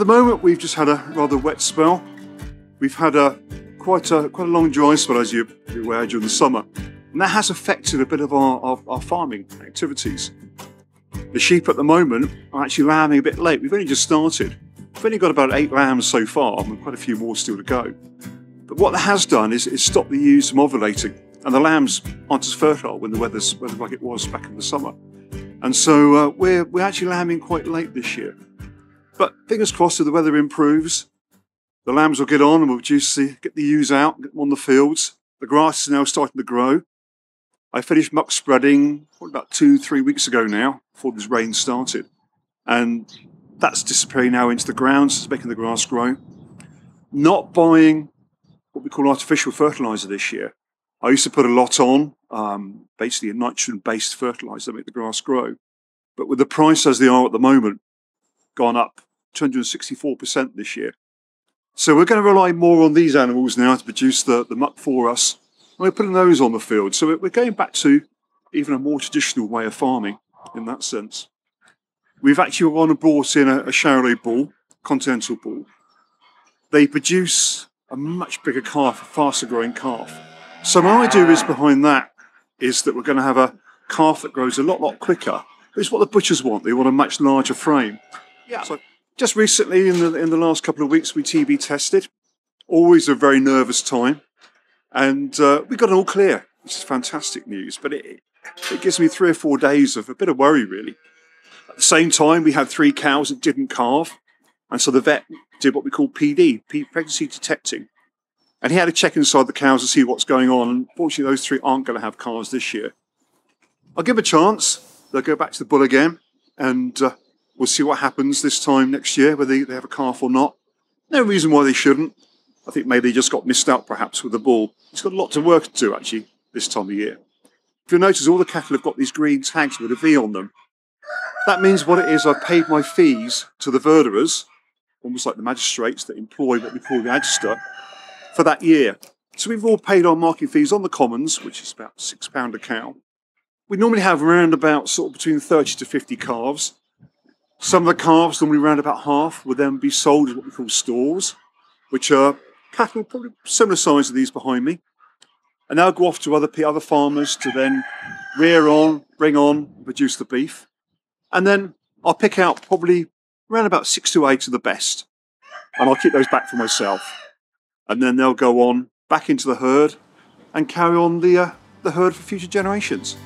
At the moment, we've just had a rather wet spell. We've had quite a long dry spell, as you're aware, during the summer. And that has affected a bit of our farming activities. The sheep at the moment are actually lambing a bit late. We've only just started. We've only got about 8 lambs so far, and quite a few more still to go. But what that has done is stopped the ewes from ovulating, and the lambs aren't as fertile when the weather like it was back in the summer. And so we're actually lambing quite late this year. But fingers crossed, if the weather improves, the lambs will get on and we'll get the ewes out, get them on the fields. The grass is now starting to grow. I finished muck spreading probably about 2-3 weeks ago now, before this rain started. And that's disappearing now into the ground, so it's making the grass grow. Not buying what we call artificial fertiliser this year. I used to put a lot on, basically a nitrogen-based fertiliser to make the grass grow. But with the price as they are at the moment, gone up 264% this year. So we're going to rely more on these animals now to produce the muck for us. And we're putting those on the field. So we're going back to even a more traditional way of farming in that sense. We've actually gone and brought in a Charolais bull, continental bull. They produce a much bigger calf, a faster growing calf. So my idea is behind that is that we're going to have a calf that grows a lot quicker. It's what the butchers want. They want a much larger frame. Yeah. So just recently, in the last couple of weeks, we TB tested. Always a very nervous time. And we got it all clear, which is fantastic news. But it gives me 3 or 4 days of a bit of worry, really. At the same time, we had 3 cows that didn't calve. And so the vet did what we call PD, pregnancy detecting. And he had to check inside the cows to see what's going on. And fortunately, those 3 aren't going to have calves this year. I'll give a chance. They'll go back to the bull again. And we'll see what happens this time next year, whether they have a calf or not. No reason why they shouldn't. I think maybe they just got missed out, perhaps, with the bull. It's got a lot of work to do, actually, this time of year. If you'll notice, all the cattle have got these green tags with a V on them. That means what it is, I've paid my fees to the verderers, almost like the magistrates that employ what we call the adjuster, for that year. So we've all paid our market fees on the commons, which is about £6 a cow. We normally have around about sort of between 30 to 50 calves. Some of the calves, normally around about half, will then be sold at what we call stores, which are cattle, probably similar size to these behind me, and they'll go off to other farmers to then rear on, bring on, produce the beef. And then I'll pick out probably around about 6 to 8 of the best, and I'll keep those back for myself. And then they'll go on back into the herd and carry on the herd for future generations.